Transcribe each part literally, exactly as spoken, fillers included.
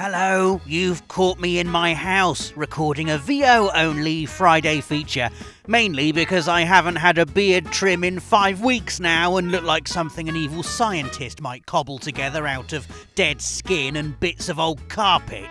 Hello, you've caught me in my house, recording a V O-only Friday feature, mainly because I haven't had a beard trim in five weeks now and look like something an evil scientist might cobble together out of dead skin and bits of old carpet.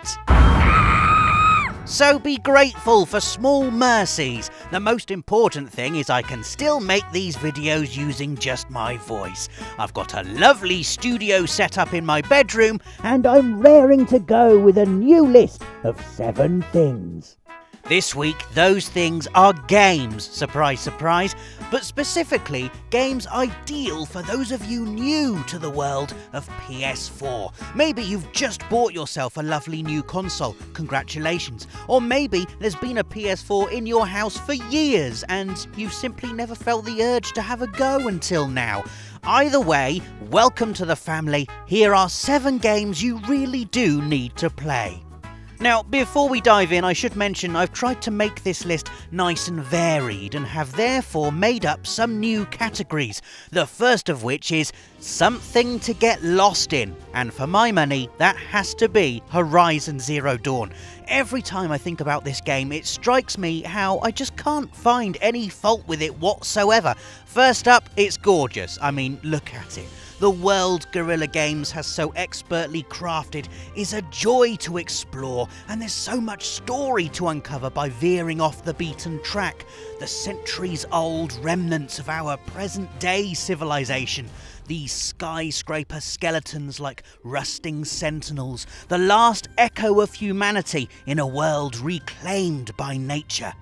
So be grateful for small mercies. The most important thing is I can still make these videos using just my voice. I've got a lovely studio set up in my bedroom and I'm raring to go with a new list of seven things. This week, those things are games, surprise, surprise, but specifically games ideal for those of you new to the world of P S four. Maybe you've just bought yourself a lovely new console, congratulations, or maybe there's been a P S four in your house for years and you've simply never felt the urge to have a go until now. Either way, welcome to the family, here are seven games you really do need to play. Now, before we dive in, I should mention I've tried to make this list nice and varied and have therefore made up some new categories, the first of which is something to get lost in, and for my money, that has to be Horizon Zero Dawn. Every time I think about this game, it strikes me how I just can't find any fault with it whatsoever. First up, it's gorgeous. I mean, look at it. The world Guerrilla Games has so expertly crafted is a joy to explore, and there's so much story to uncover by veering off the beaten track. The centuries-old remnants of our present-day civilization. These skyscraper skeletons like rusting sentinels. The last echo of humanity in a world reclaimed by nature.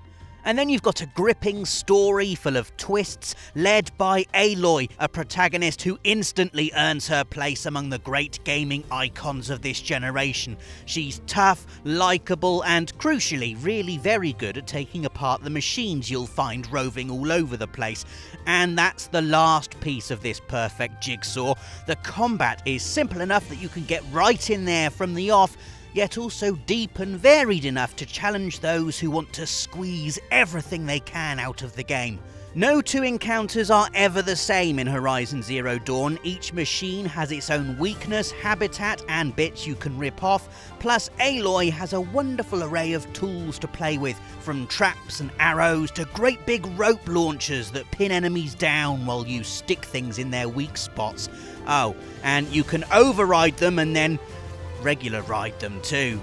And then you've got a gripping story full of twists, led by Aloy, a protagonist who instantly earns her place among the great gaming icons of this generation. She's tough, likeable, and crucially, really very good at taking apart the machines you'll find roving all over the place. And that's the last piece of this perfect jigsaw. The combat is simple enough that you can get right in there from the off, yet also deep and varied enough to challenge those who want to squeeze everything they can out of the game. No two encounters are ever the same in Horizon Zero Dawn. Each machine has its own weakness, habitat, and bits you can rip off. Plus, Aloy has a wonderful array of tools to play with, from traps and arrows to great big rope launchers that pin enemies down while you stick things in their weak spots. Oh, and you can override them and then regular ride them too.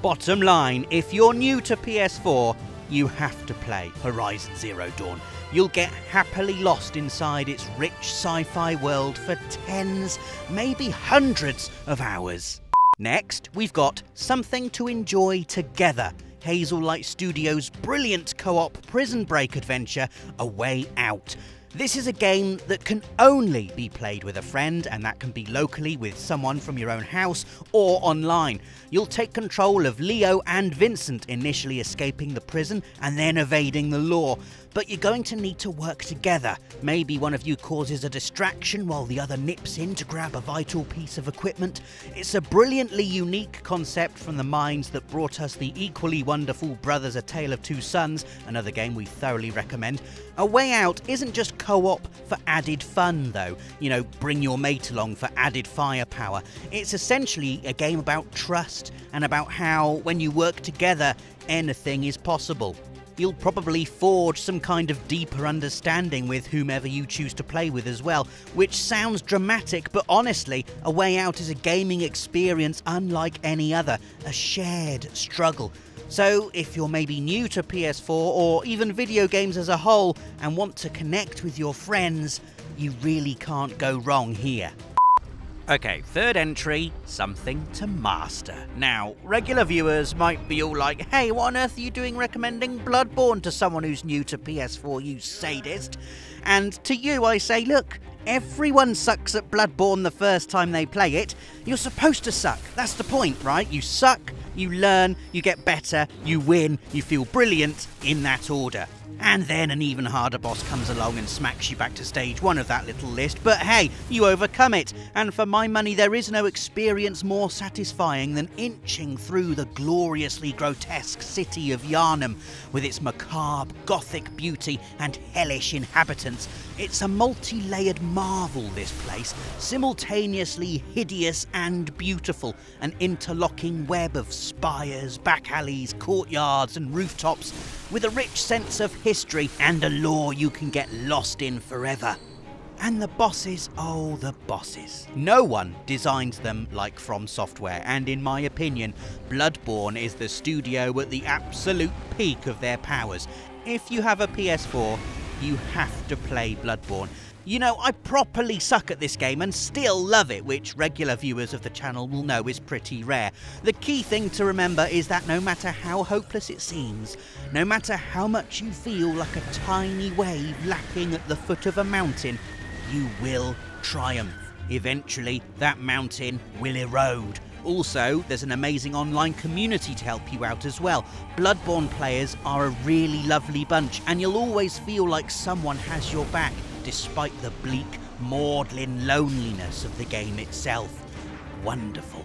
Bottom line, if you're new to P S four, you have to play Horizon Zero Dawn. You'll get happily lost inside its rich sci-fi world for tens, maybe hundreds of hours. Next, we've got something to enjoy together. Hazelight Studios' brilliant co-op prison break adventure, A Way Out. This is a game that can only be played with a friend, and that can be locally with someone from your own house or online. You'll take control of Leo and Vincent, initially escaping the prison and then evading the law. But you're going to need to work together. Maybe one of you causes a distraction while the other nips in to grab a vital piece of equipment. It's a brilliantly unique concept from the minds that brought us the equally wonderful Brothers A Tale of Two Sons, another game we thoroughly recommend. A Way Out isn't just co-op for added fun though, you know, bring your mate along for added firepower. It's essentially a game about trust and about how, when you work together, anything is possible. You'll probably forge some kind of deeper understanding with whomever you choose to play with as well, which sounds dramatic, but honestly, A Way Out is a gaming experience unlike any other, a shared struggle. So, if you're maybe new to P S four or even video games as a whole and want to connect with your friends, you really can't go wrong here. Okay, third entry, something to master. Now, regular viewers might be all like, hey, what on earth are you doing recommending Bloodborne to someone who's new to P S four, you sadist? And to you I say, look, everyone sucks at Bloodborne the first time they play it. You're supposed to suck, that's the point, right? You suck, you learn, you get better, you win, you feel brilliant, in that order. And then an even harder boss comes along and smacks you back to stage one of that little list, but hey, you overcome it, and for my money there is no experience more satisfying than inching through the gloriously grotesque city of Yharnam, with its macabre gothic beauty and hellish inhabitants. It's a multi-layered marvel, this place, simultaneously hideous and beautiful, an interlocking web of spires, back alleys, courtyards and rooftops, with a rich sense of history and a lore you can get lost in forever. And the bosses, oh the bosses. No one designed them like From Software, and in my opinion, Bloodborne is the studio at the absolute peak of their powers. If you have a P S four, you have to play Bloodborne. You know, I properly suck at this game and still love it, which regular viewers of the channel will know is pretty rare. The key thing to remember is that no matter how hopeless it seems, no matter how much you feel like a tiny wave lapping at the foot of a mountain, you will triumph. Eventually, that mountain will erode. Also, there's an amazing online community to help you out as well. Bloodborne players are a really lovely bunch, and you'll always feel like someone has your back, despite the bleak, maudlin loneliness of the game itself. Wonderful.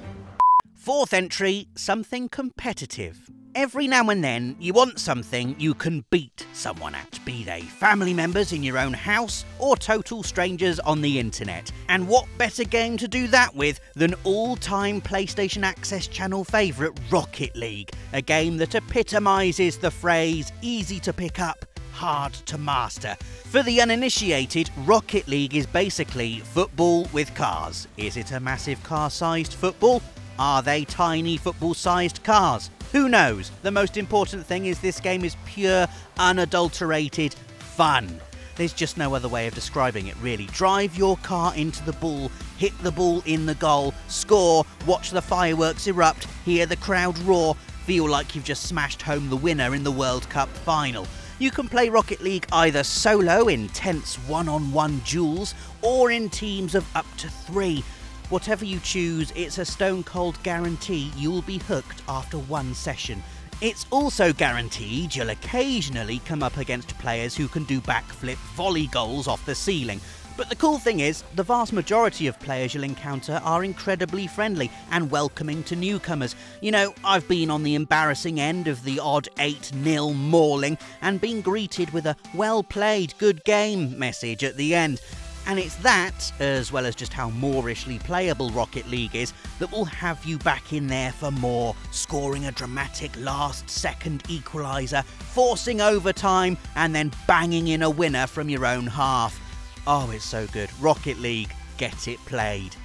Fourth entry, something competitive. Every now and then, you want something you can beat someone at, be they family members in your own house or total strangers on the internet. And what better game to do that with than all-time PlayStation Access Channel favourite Rocket League, a game that epitomises the phrase, easy to pick up, hard to master. For the uninitiated, Rocket League is basically football with cars. Is it a massive car-sized football? Are they tiny football-sized cars? Who knows? The most important thing is this game is pure, unadulterated fun. There's just no other way of describing it, really. Drive your car into the ball, hit the ball in the goal, score, watch the fireworks erupt, hear the crowd roar, feel like you've just smashed home the winner in the World Cup final. You can play Rocket League either solo, intense one-on-one duels, or in teams of up to three. Whatever you choose, it's a stone-cold guarantee you'll be hooked after one session. It's also guaranteed you'll occasionally come up against players who can do backflip volley goals off the ceiling. But the cool thing is, the vast majority of players you'll encounter are incredibly friendly and welcoming to newcomers. You know, I've been on the embarrassing end of the odd eight nil mauling and been greeted with a well played, good game message at the end. And it's that, as well as just how moorishly playable Rocket League is, that will have you back in there for more, scoring a dramatic last-second equaliser, forcing overtime and then banging in a winner from your own half. Oh, it's so good. Rocket League, get it played.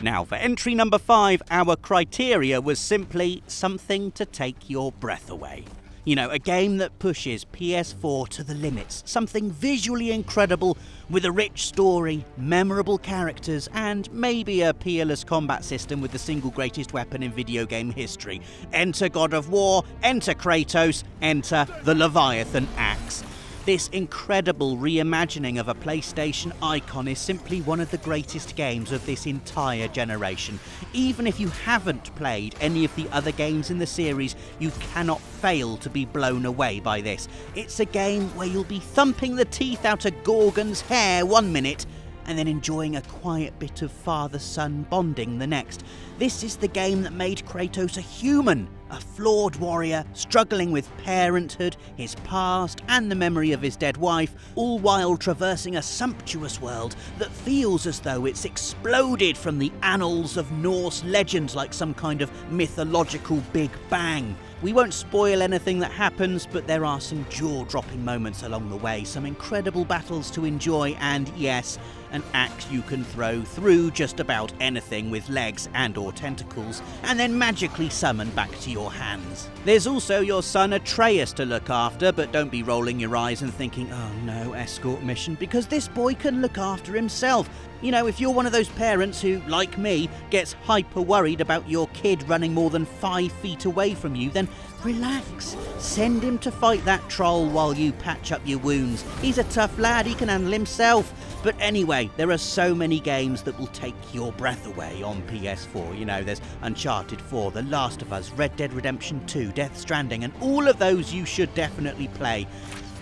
Now, for entry number five, our criteria was simply something to take your breath away. You know, a game that pushes P S four to the limits, something visually incredible with a rich story, memorable characters, and maybe a peerless combat system with the single greatest weapon in video game history. Enter God of War, enter Kratos, enter the Leviathan Axe. This incredible reimagining of a PlayStation icon is simply one of the greatest games of this entire generation. Even if you haven't played any of the other games in the series, you cannot fail to be blown away by this. It's a game where you'll be thumping the teeth out of Gorgon's hair one minute, and then enjoying a quiet bit of father-son bonding the next. This is the game that made Kratos a human, a flawed warrior, struggling with parenthood, his past, and the memory of his dead wife, all while traversing a sumptuous world that feels as though it's exploded from the annals of Norse legends like some kind of mythological Big Bang. We won't spoil anything that happens, but there are some jaw-dropping moments along the way, some incredible battles to enjoy, and yes, an axe you can throw through just about anything with legs and or tentacles, and then magically summon back to your hands. There's also your son Atreus to look after, but don't be rolling your eyes and thinking, oh no, escort mission, because this boy can look after himself. You know, if you're one of those parents who, like me, gets hyper worried about your kid running more than five feet away from you, then relax. Send him to fight that troll while you patch up your wounds. He's a tough lad, he can handle himself. But anyway, there are so many games that will take your breath away on P S four. You know, there's Uncharted four, The Last of Us, Red Dead Redemption two, Death Stranding, and all of those you should definitely play.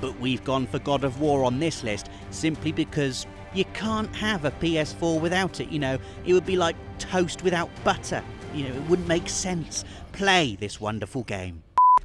but we've gone for God of War on this list simply because you can't have a P S four without it. You know, it would be like toast without butter. You know, it wouldn't make sense. Play this wonderful game.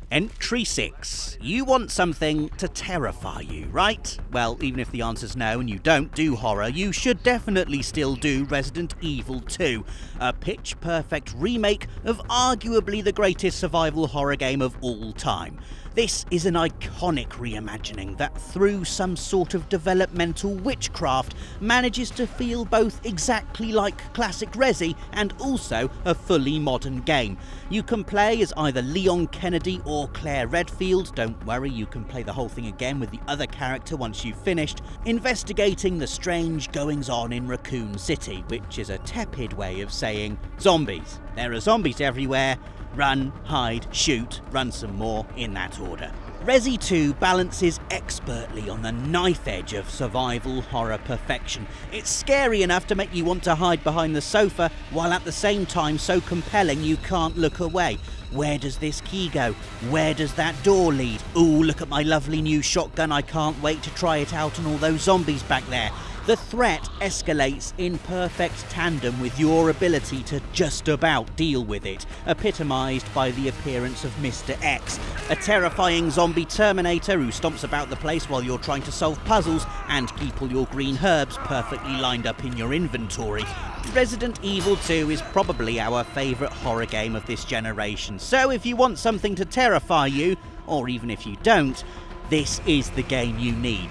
Entry six. You want something to terrify you, right? Well, even if the answer's no and you don't do horror, you should definitely still do Resident Evil two, a pitch-perfect remake of arguably the greatest survival horror game of all time. This is an iconic reimagining that, through some sort of developmental witchcraft, manages to feel both exactly like classic Resi and also a fully modern game. You can play as either Leon Kennedy or Claire Redfield. Don't worry, you can play the whole thing again with the other character once you've finished, investigating the strange goings-on in Raccoon City, which is a tepid way of saying zombies. There are zombies everywhere. Run, hide, shoot, run some more, in that order. Resi two balances expertly on the knife edge of survival horror perfection. It's scary enough to make you want to hide behind the sofa, while at the same time so compelling you can't look away. Where does this key go? Where does that door lead? Ooh, look at my lovely new shotgun, I can't wait to try it out on all those zombies back there. The threat escalates in perfect tandem with your ability to just about deal with it, epitomised by the appearance of Mister X, a terrifying zombie Terminator who stomps about the place while you're trying to solve puzzles and keep all your green herbs perfectly lined up in your inventory. Resident Evil two is probably our favourite horror game of this generation, so if you want something to terrify you, or even if you don't, this is the game you need.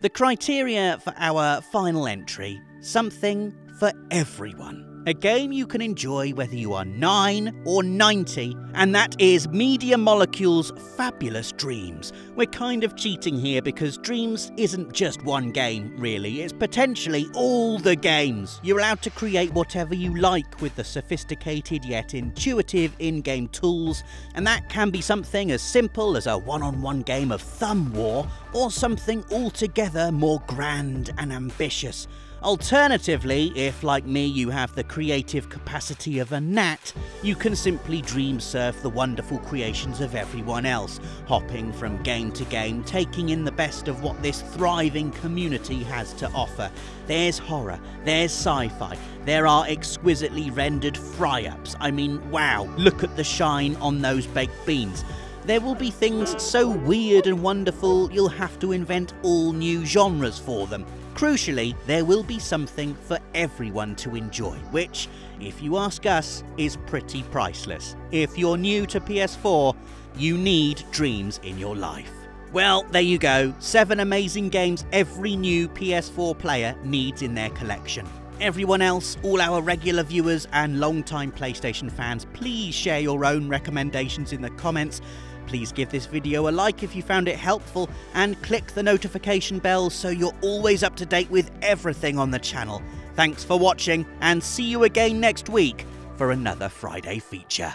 The criteria for our final entry, something for everyone. A game you can enjoy whether you are nine or ninety, and that is Media Molecule's fabulous Dreams. We're kind of cheating here because Dreams isn't just one game, really. It's potentially all the games. You're allowed to create whatever you like with the sophisticated yet intuitive in-game tools, and that can be something as simple as a one-on-one game of thumb war, or something altogether more grand and ambitious. Alternatively, if like me you have the creative capacity of a gnat, you can simply dream surf the wonderful creations of everyone else, hopping from game to game, taking in the best of what this thriving community has to offer. There's horror, there's sci-fi, there are exquisitely rendered fry-ups. I mean, wow, look at the shine on those baked beans. There will be things so weird and wonderful you'll have to invent all new genres for them. Crucially, there will be something for everyone to enjoy, which, if you ask us, is pretty priceless. If you're new to P S four, you need Dreams in your life. Well, there you go, seven amazing games every new P S four player needs in their collection. Everyone else, all our regular viewers and long-time PlayStation fans, please share your own recommendations in the comments. Please give this video a like if you found it helpful and click the notification bell so you're always up to date with everything on the channel. Thanks for watching and see you again next week for another Friday feature.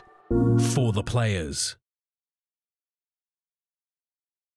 For the players.